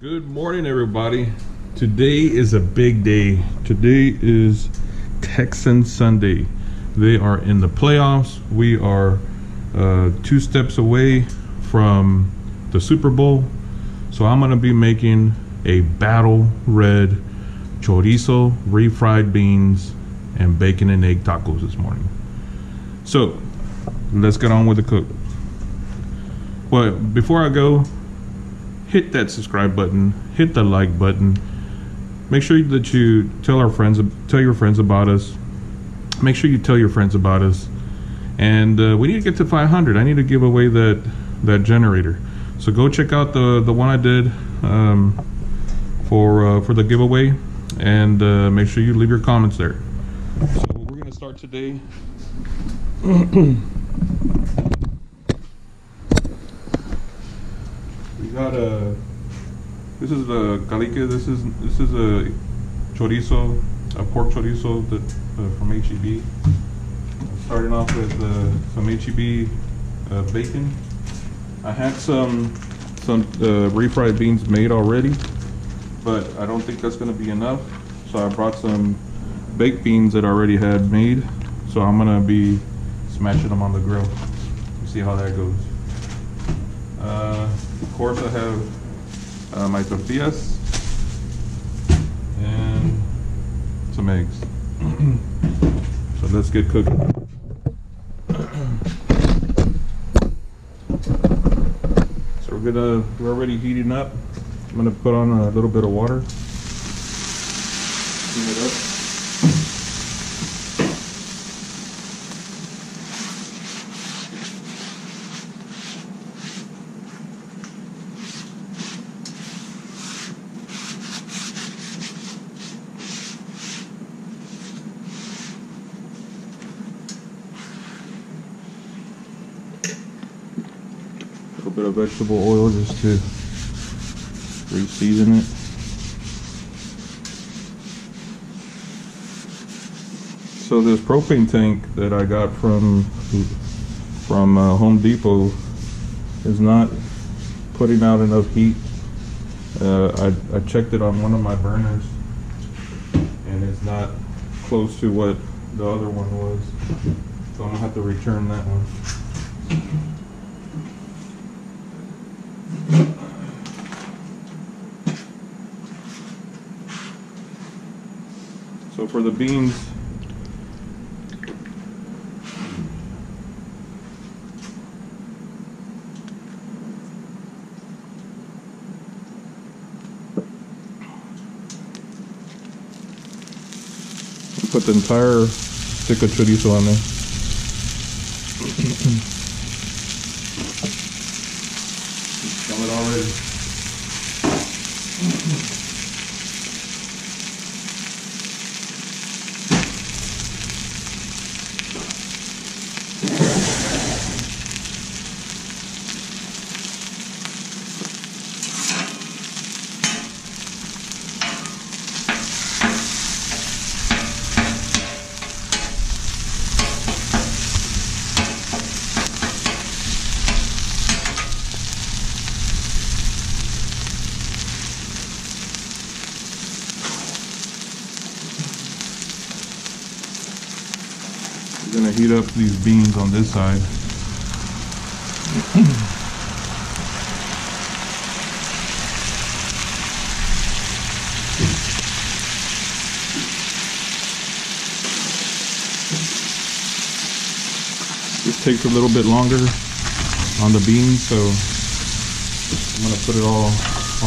Good morning, everybody. Today is a big day. Today is Texan Sunday. They are in the playoffs. We are two steps away from the Super Bowl. So I'm gonna be making a battle red chorizo, refried beans, and bacon and egg tacos this morning. So let's get on with the cook. Well, before I go, hit that subscribe button, hit the like button. Make sure that you tell your friends about us. Make sure you tell your friends about us. And we need to get to 500. I need to give away that generator. So go check out the one I did for the giveaway, and make sure you leave your comments there. So we're gonna start today. We got a. This is the calique. This is a chorizo, a pork chorizo that from H E B. Starting off with some H E B bacon. I had some refried beans made already, but I don't think that's going to be enough. So I brought some baked beans that I already had made. So I'm going to be smashing them on the grill. See how that goes. Of course, I have. My tortillas and some eggs. So let's get cooking. So we're already heating up. I'm gonna put on a little bit of water. Heat it up. Bit of vegetable oil just to re-season it. So this propane tank that I got from Home Depot is not putting out enough heat. I checked it on one of my burners and it's not close to what the other one was, so I'm gonna have to return that one. So for the beans, put the entire stick of chorizo on there. Smell it already. We're gonna heat up these beans on this side. This takes a little bit longer on the beans, so I'm gonna put it all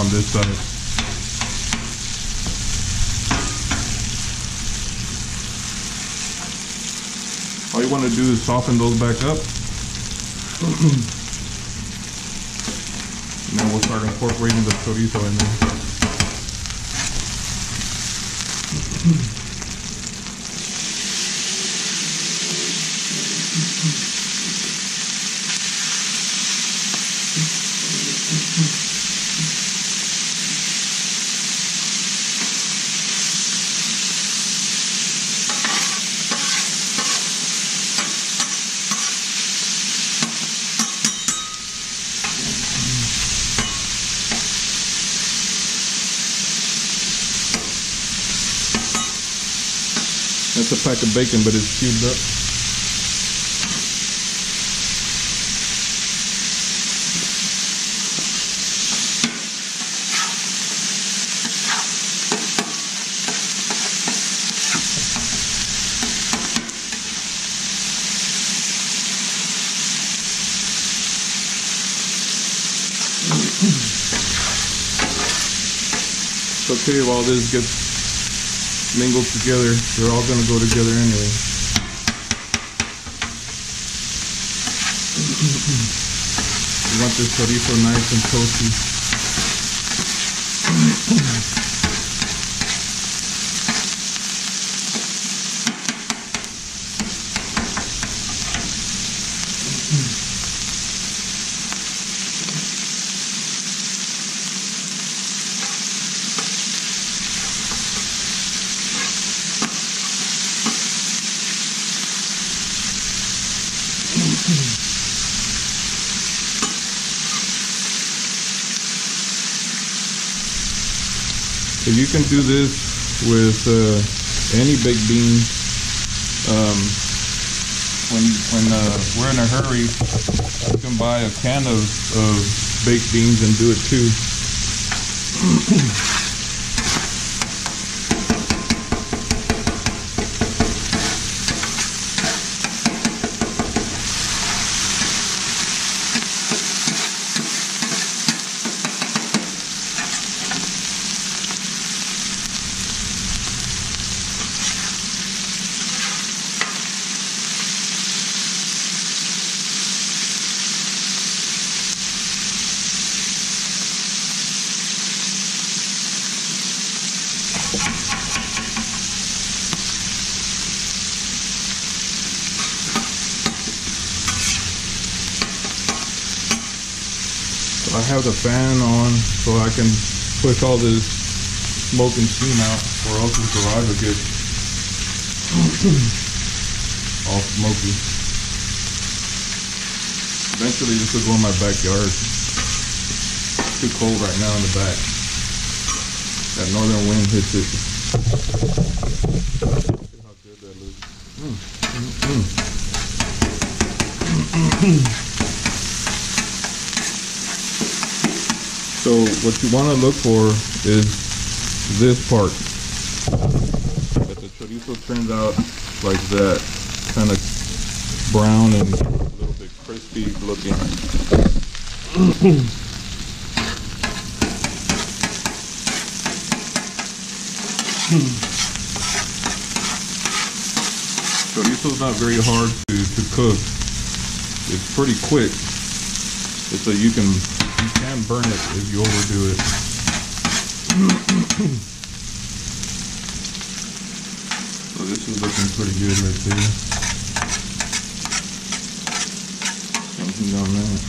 on this side. All you want to do is soften those back up. And then we'll start incorporating the chorizo in there. That's a pack of bacon, but it's cubed up. It's okay if all this gets mingled together, they're all going to go together anyway. You want this chorizo nice and toasty. If you can do this with any baked bean, when we're in a hurry, you can buy a can of baked beans and do it too. I have the fan on so I can push all this smoke and steam out, or else the garage will get all smoky. Eventually this will go in my backyard. It's too cold right now in the back. That northern wind hits it. See how good that looks. So what you want to look for is this part, that the chorizo turns out like that, kind of brown and a little bit crispy looking. Chorizo's not very hard to cook. It's pretty quick. It's a you can burn it if you overdo it. So this is looking pretty good right there. Something on that.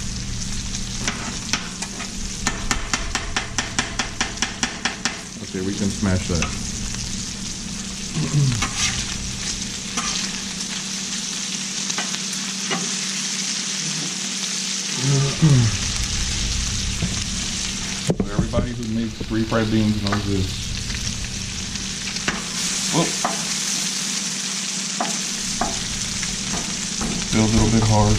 Okay, we can smash that. Everybody who makes refried beans knows this. Whoop. Still a little bit hard.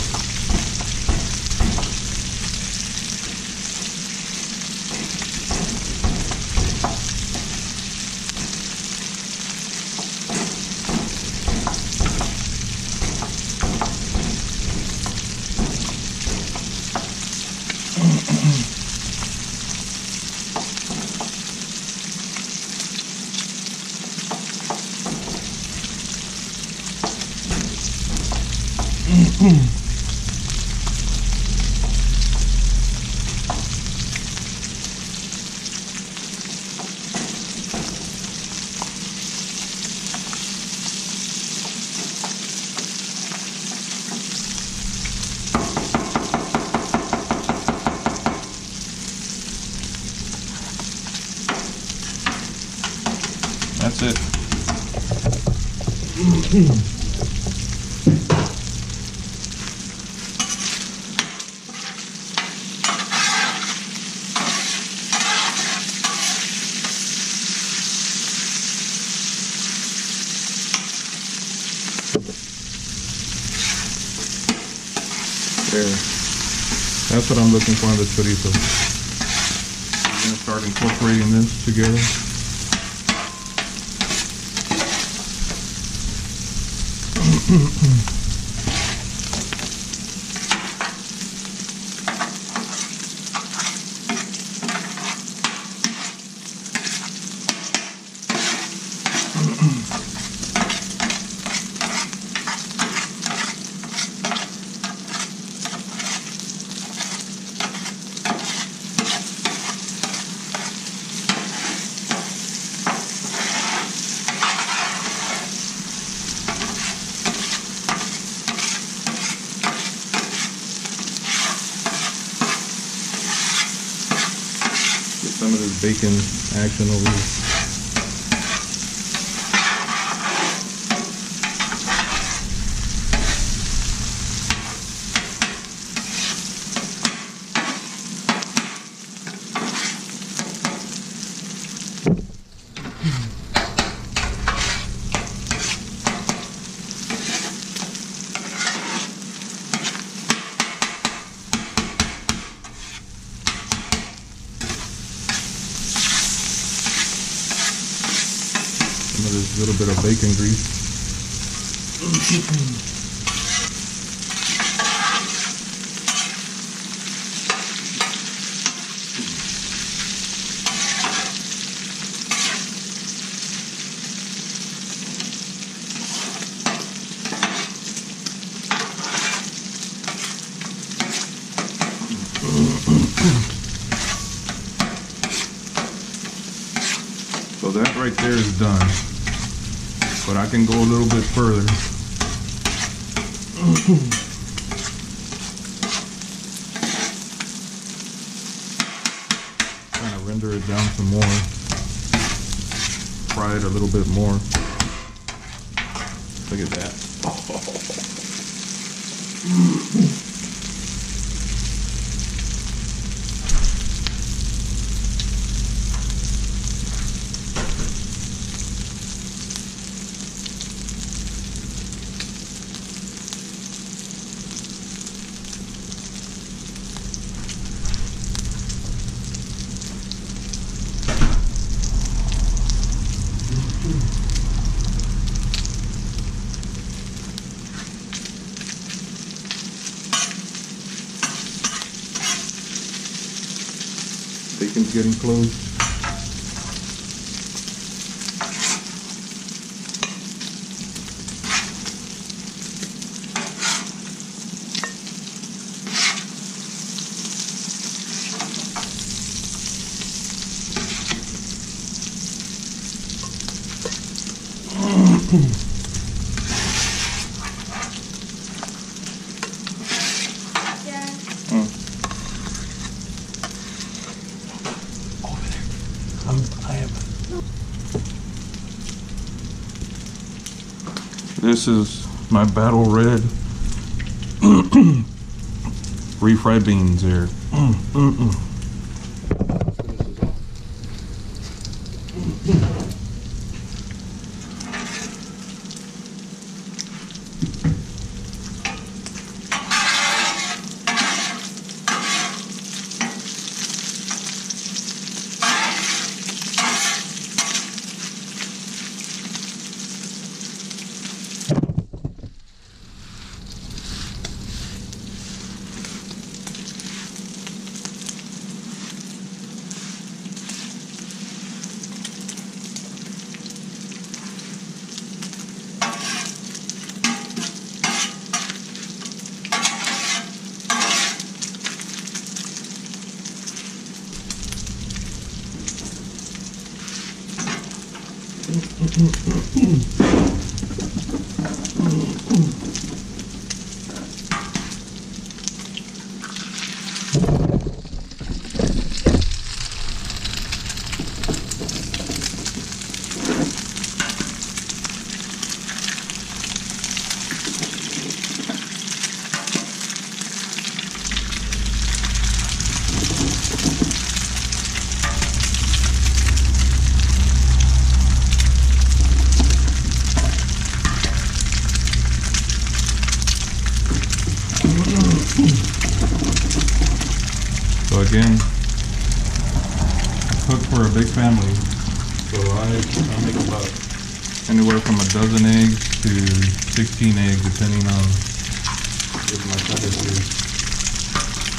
That's it. there. That's what I'm looking for in the chorizo. I'm going to start incorporating this together. Some of this bacon action over here. This little bit of bacon grease. So that right there is done. But I can go a little bit further. Kind of render it down some more. Fry it a little bit more. Look at that. Bacon's getting close. This is my battle red refried beans here. cook for a big family, so I make about anywhere from a dozen eggs to 16 eggs, depending on if my son is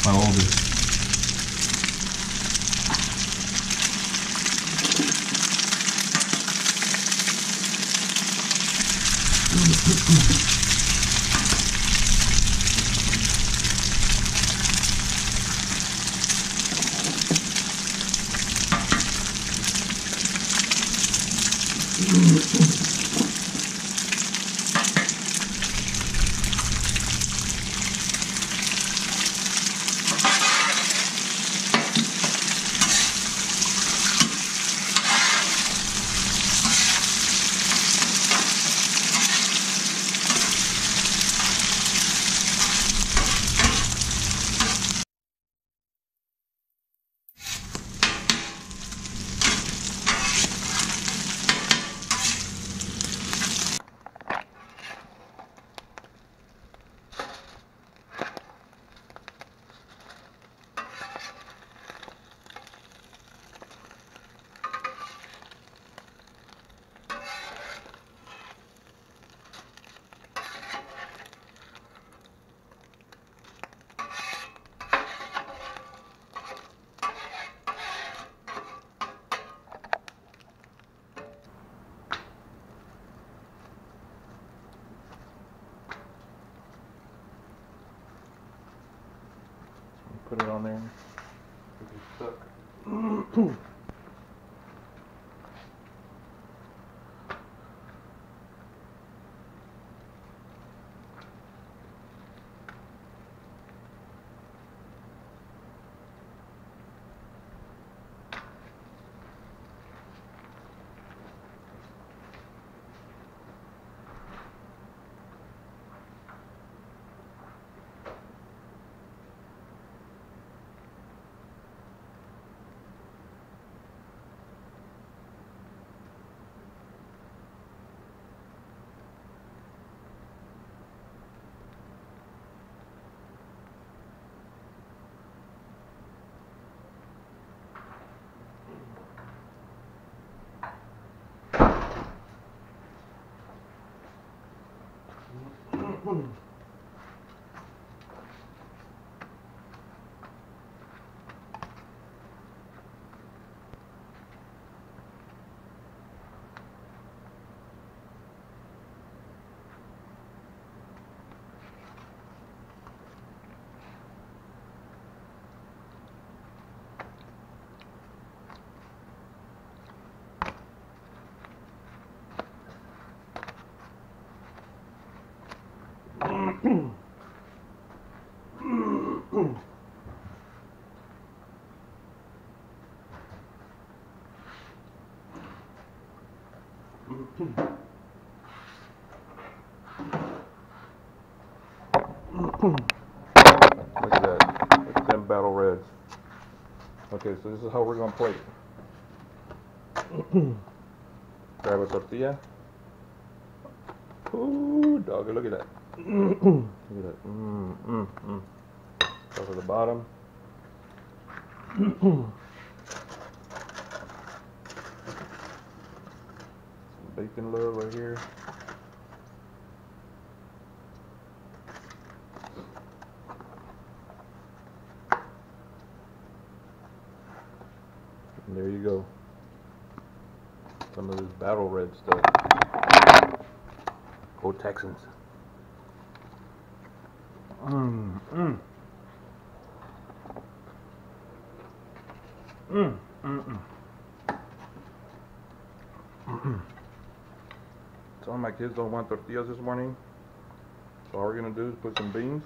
my oldest. Put it on there. It'll be stuck. Look at that. Look at them battle reds. Okay, so this is how we're going to plate. Grab a tortilla. Ooh, doggy, look at that. Look at that. Go to the bottom. Some bacon love right here. And there you go. Some of this battle red stuff. Go Texans. Some of my kids don't want tortillas this morning, so all we're gonna do is put some beans.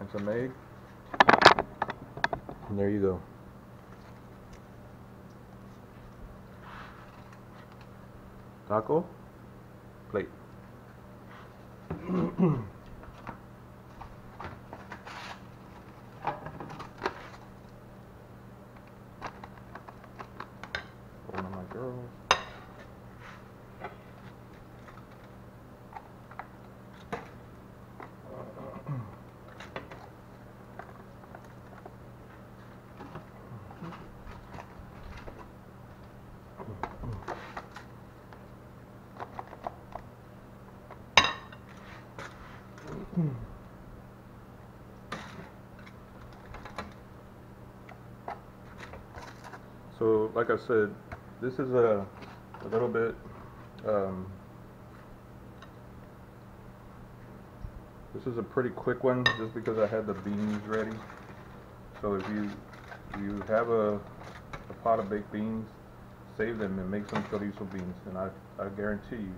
And some egg. And there you go. Taco plate. One of my girls. So, like I said, this is a little bit this is a pretty quick one just because I had the beans ready. So if you have a pot of baked beans, save them and make some chorizo beans, and I guarantee you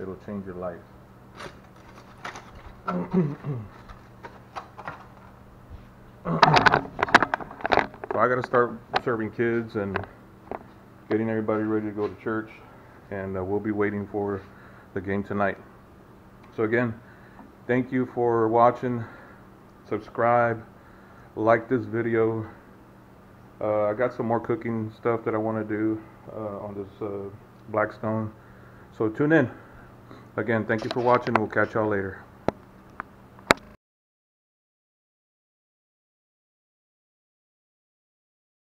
it'll change your life. So I gotta start serving kids and getting everybody ready to go to church, and we'll be waiting for the game tonight. So again, thank you for watching. Subscribe, like this video. I got some more cooking stuff that I want to do on this Blackstone. So tune in. Again, thank you for watching. We'll catch y'all later.